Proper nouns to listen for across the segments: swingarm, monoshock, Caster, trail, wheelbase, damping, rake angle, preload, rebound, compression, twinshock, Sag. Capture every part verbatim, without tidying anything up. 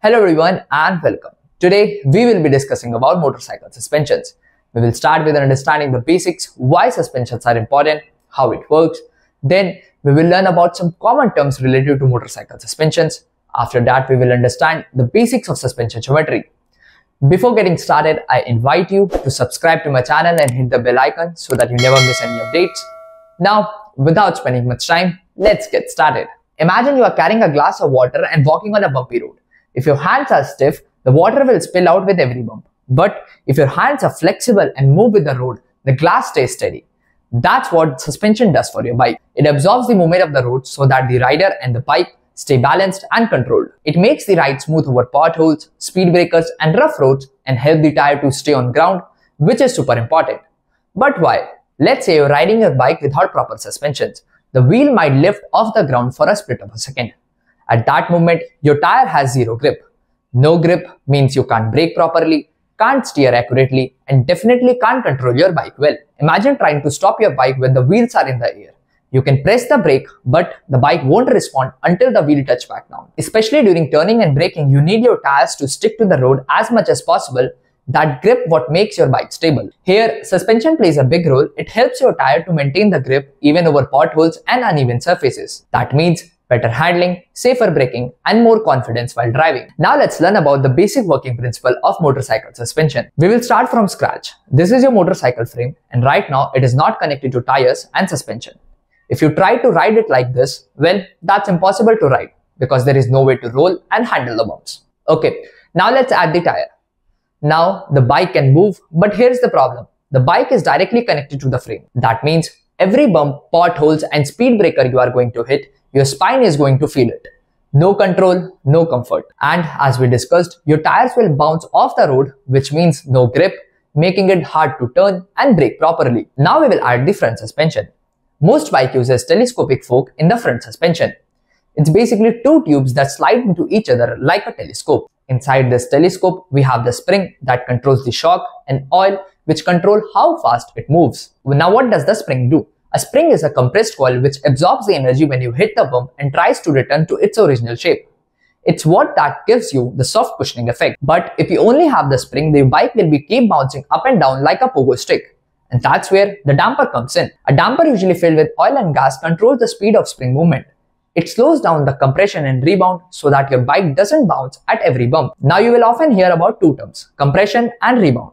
Hello everyone and welcome. Today we will be discussing about motorcycle suspensions. We will start with understanding the basics, why suspensions are important, how it works. Then we will learn about some common terms related to motorcycle suspensions. After that we will understand the basics of suspension geometry. Before getting started, I invite you to subscribe to my channel and hit the bell icon so that you never miss any updates. Now without spending much time, let's get started. Imagine you are carrying a glass of water and walking on a bumpy road. If your hands are stiff, the water will spill out with every bump. But if your hands are flexible and move with the road, the glass stays steady. That's what suspension does for your bike. It absorbs the movement of the road so that the rider and the bike stay balanced and controlled. It makes the ride smooth over potholes, speed breakers and rough roads and help the tire to stay on ground, which is super important. But why? Let's say you're riding your bike without proper suspensions. The wheel might lift off the ground for a split of a second. At that moment, your tire has zero grip. No grip means you can't brake properly, can't steer accurately, and definitely can't control your bike well. Imagine trying to stop your bike when the wheels are in the air. You can press the brake, but the bike won't respond until the wheel touch back down. Especially during turning and braking, you need your tires to stick to the road as much as possible. That grip what makes your bike stable. Here, suspension plays a big role. It helps your tire to maintain the grip even over potholes and uneven surfaces. That means better handling, safer braking, and more confidence while driving. Now let's learn about the basic working principle of motorcycle suspension. We will start from scratch. This is your motorcycle frame, and right now it is not connected to tires and suspension. If you try to ride it like this, well, that's impossible to ride because there is no way to roll and handle the bumps. Okay, now let's add the tire. Now the bike can move, but here's the problem. The bike is directly connected to the frame. That means every bump, potholes, and speed breaker you are going to hit, your spine is going to feel it. No control, no comfort. And as we discussed, your tires will bounce off the road, which means no grip, making it hard to turn and brake properly. Now we will add the front suspension. Most bike uses telescopic fork in the front suspension. It's basically two tubes that slide into each other like a telescope. Inside this telescope, we have the spring that controls the shock and oil, which control how fast it moves. Now what does the spring do? A spring is a compressed coil which absorbs the energy when you hit the bump and tries to return to its original shape. It's what that gives you the soft cushioning effect. But if you only have the spring, the bike will be keep bouncing up and down like a pogo stick. And that's where the damper comes in. A damper usually filled with oil and gas controls the speed of spring movement. It slows down the compression and rebound so that your bike doesn't bounce at every bump. Now you will often hear about two terms, compression and rebound.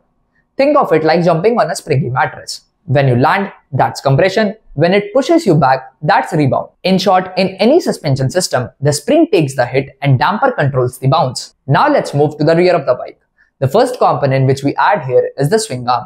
Think of it like jumping on a springy mattress. When you land, that's compression. When it pushes you back, that's rebound. In short, in any suspension system, the spring takes the hit and damper controls the bounce. Now let's move to the rear of the bike. The first component which we add here is the swing arm.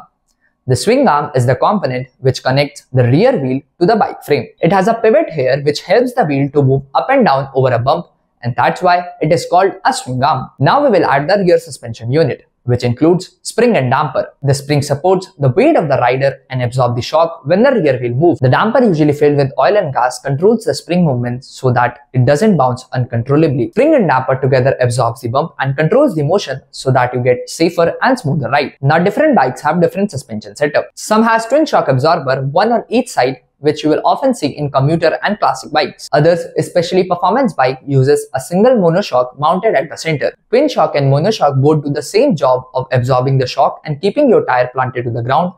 The swing arm is the component which connects the rear wheel to the bike frame. It has a pivot here which helps the wheel to move up and down over a bump, and that's why it is called a swing arm. Now we will add the rear suspension unit, which includes spring and damper. The spring supports the weight of the rider and absorbs the shock when the rear wheel moves. The damper, usually filled with oil and gas, controls the spring movement so that it doesn't bounce uncontrollably. Spring and damper together absorbs the bump and controls the motion so that you get safer and smoother ride. Now different bikes have different suspension setup. Some has twin shock absorber, one on each side, which you will often see in commuter and classic bikes. Others, especially performance bike, uses a single monoshock mounted at the center. Twin shock and monoshock both do the same job of absorbing the shock and keeping your tire planted to the ground,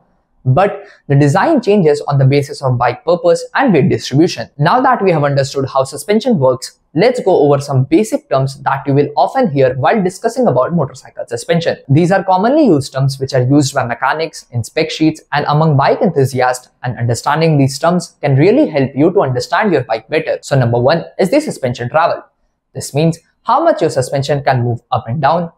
but the design changes on the basis of bike purpose and weight distribution. Now that we have understood how suspension works, let's go over some basic terms that you will often hear while discussing about motorcycle suspension. These are commonly used terms which are used by mechanics, in spec sheets and among bike enthusiasts, and understanding these terms can really help you to understand your bike better. So number one is the suspension travel. This means how much your suspension can move up and down.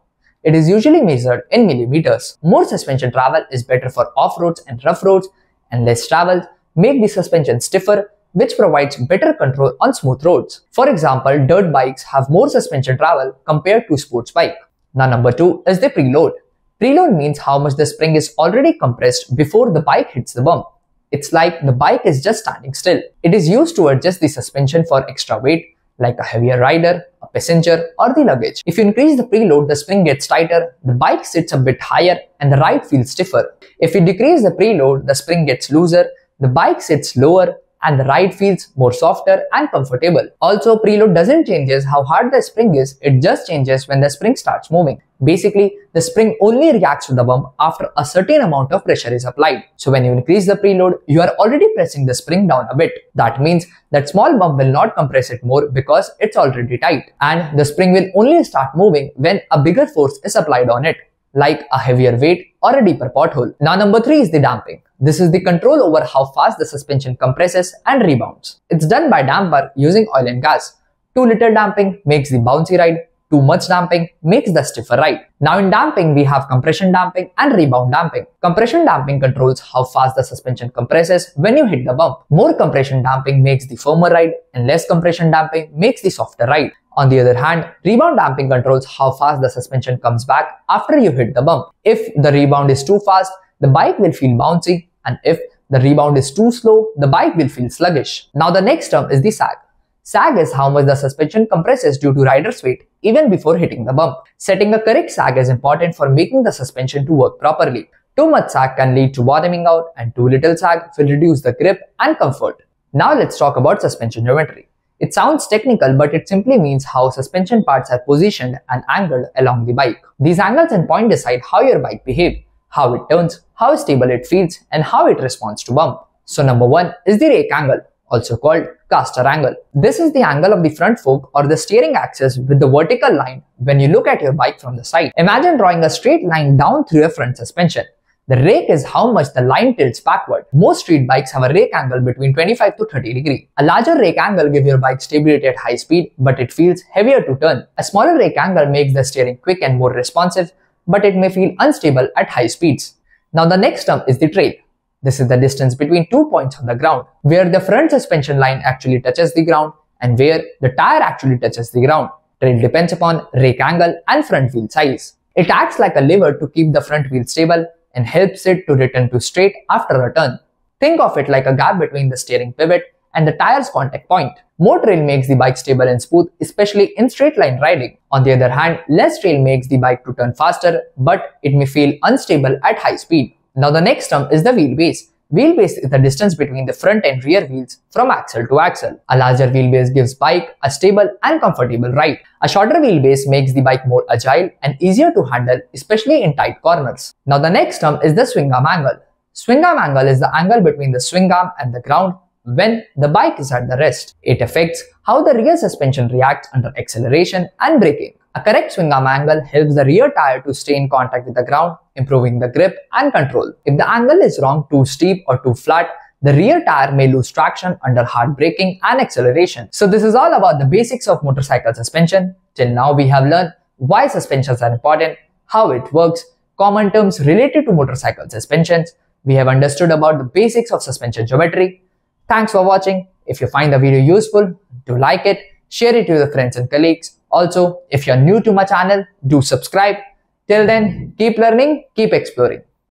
It is usually measured in millimeters. More suspension travel is better for off-roads and rough roads, and less travel make the suspension stiffer, which provides better control on smooth roads. For example, dirt bikes have more suspension travel compared to sports bike. Now number two is the preload. Preload means how much the spring is already compressed before the bike hits the bump. It's like the bike is just standing still. It is used to adjust the suspension for extra weight, like a heavier rider, a passenger, or the luggage. If you increase the preload, the spring gets tighter, the bike sits a bit higher, and the ride feels stiffer. If you decrease the preload, the spring gets looser, the bike sits lower, and the ride feels more softer and comfortable. Also, preload doesn't changes how hard the spring is, it just changes when the spring starts moving. Basically, the spring only reacts to the bump after a certain amount of pressure is applied. So when you increase the preload, you are already pressing the spring down a bit. That means that small bump will not compress it more because it's already tight. And the spring will only start moving when a bigger force is applied on it, like a heavier weight or a deeper pothole. Now number three is the damping. This is the control over how fast the suspension compresses and rebounds. It's done by damper using oil and gas. Too little damping makes the bouncy ride. Too much damping makes the stiffer ride. Now in damping, we have compression damping and rebound damping. Compression damping controls how fast the suspension compresses when you hit the bump. More compression damping makes the firmer ride and less compression damping makes the softer ride. On the other hand, rebound damping controls how fast the suspension comes back after you hit the bump. If the rebound is too fast, the bike will feel bouncy, and if the rebound is too slow, the bike will feel sluggish. Now the next term is the sag. Sag is how much the suspension compresses due to rider's weight even before hitting the bump. Setting a correct sag is important for making the suspension to work properly. Too much sag can lead to bottoming out, and too little sag will reduce the grip and comfort. Now let's talk about suspension geometry. It sounds technical, but it simply means how suspension parts are positioned and angled along the bike. These angles and point decide how your bike behaves, how it turns, how stable it feels, and how it responds to bump. So number one is the rake angle, also called caster angle. This is the angle of the front fork or the steering axis with the vertical line when you look at your bike from the side. Imagine drawing a straight line down through your front suspension. The rake is how much the line tilts backward. Most street bikes have a rake angle between twenty-five to thirty degrees. A larger rake angle gives your bike stability at high speed, but it feels heavier to turn. A smaller rake angle makes the steering quick and more responsive, but it may feel unstable at high speeds. Now the next term is the trail. This is the distance between two points on the ground, where the front suspension line actually touches the ground and where the tire actually touches the ground. Trail depends upon rake angle and front wheel size. It acts like a lever to keep the front wheel stable and helps it to return to straight after a turn. Think of it like a gap between the steering pivot and the tire's contact point. More trail makes the bike stable and smooth, especially in straight line riding. On the other hand, less trail makes the bike to turn faster, but it may feel unstable at high speed. Now the next term is the wheelbase. Wheelbase is the distance between the front and rear wheels from axle to axle. A larger wheelbase gives bike a stable and comfortable ride. A shorter wheelbase makes the bike more agile and easier to handle, especially in tight corners. Now the next term is the swingarm angle. Swingarm angle is the angle between the swingarm and the ground when the bike is at the rest. It affects how the rear suspension reacts under acceleration and braking. A correct swingarm angle helps the rear tire to stay in contact with the ground, improving the grip and control. If the angle is wrong, too steep or too flat, the rear tire may lose traction under hard braking and acceleration. So this is all about the basics of motorcycle suspension. Till now we have learned why suspensions are important, how it works, common terms related to motorcycle suspensions. We have understood about the basics of suspension geometry. Thanks for watching. If you find the video useful, do like it, share it with your friends and colleagues. Also, if you're new to my channel, do subscribe. Till then, keep learning, keep exploring.